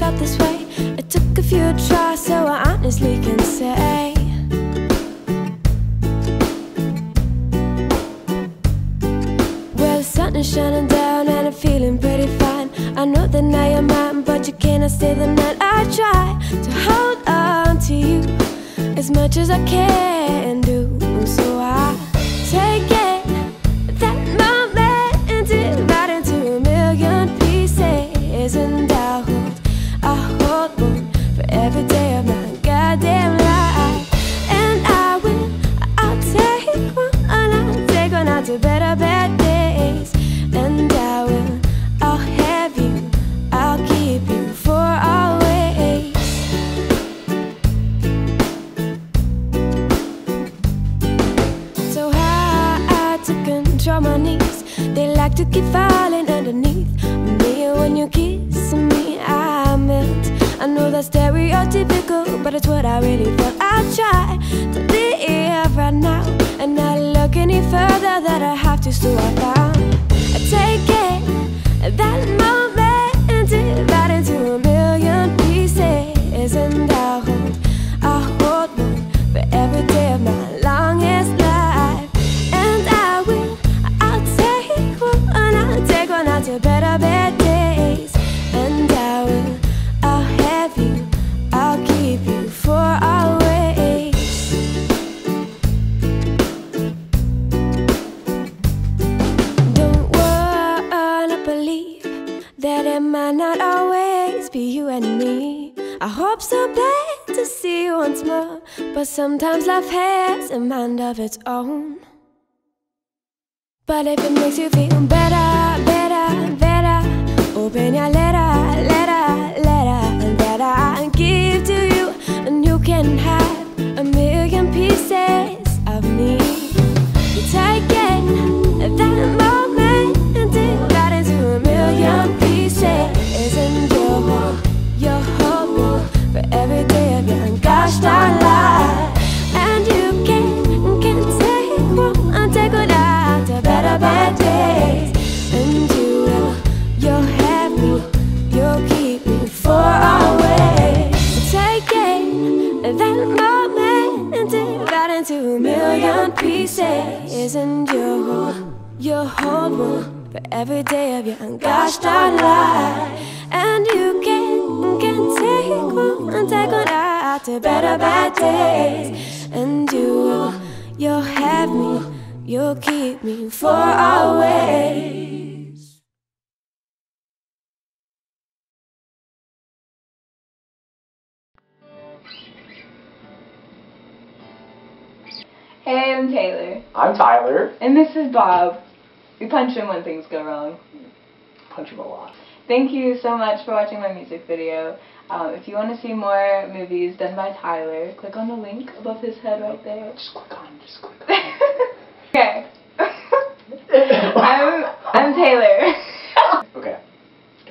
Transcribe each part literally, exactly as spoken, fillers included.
felt this way. I took a few tries, so I honestly can say well, the sun is shining down and I'm feeling pretty fine. I know that now you're mine, but you cannot stay the night. I try to hold on to you as much as I can do, so I take it. And I hold, I hold on for every day of my goddamn life. And I will, I'll take one, I'll take one out to better, bad days. And I will, I'll have you, I'll keep you for always. So I, I took control my knees. They like to keep falling underneath me. When you kiss me, I melt. I know that's stereotypical, but it's what I really felt. I try to live right now and not look any further that I have to, so I found I take it, that moment, divide into a million pieces. And I hold, I hold one for every day of my longest life. And I will, I'll take one, and I'll take one out to better bed. That it might not always be you and me. I hope so bad to see you once more, but sometimes life has a mind of its own. But if it makes you feel better, better, better, open your letter, letter, letter that I give to you, and you can have a million pieces of me. You take it, that moment, and divide it into a million pieces. Isn't your world, your whole world, for every day of your gosh darn life. And you can, can take one and take one out to better, bad days. And you will, you'll have me, you'll keep me for always. Take it, that moment, and divide into a million pieces. Isn't your world, your whole world, for every day of your gosh darn life. And you can, can take one and take one out to better, bad days. And you will, you'll have me, you'll keep me for always. Hey, I'm Taylor. I'm Tyler. And this is Bob. We punch him when things go wrong. Punch him a lot. Thank you so much for watching my music video. Um, if you want to see more movies done by Tyler, click on the link above his head right there. Just click on, just click on. Okay. I'm, I'm Taylor. Okay.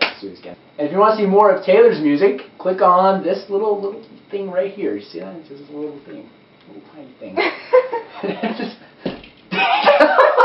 Let's do this again. And if you want to see more of Taylor's music, click on this little, little thing right here. You see that? It's just a little thing. A little tiny thing.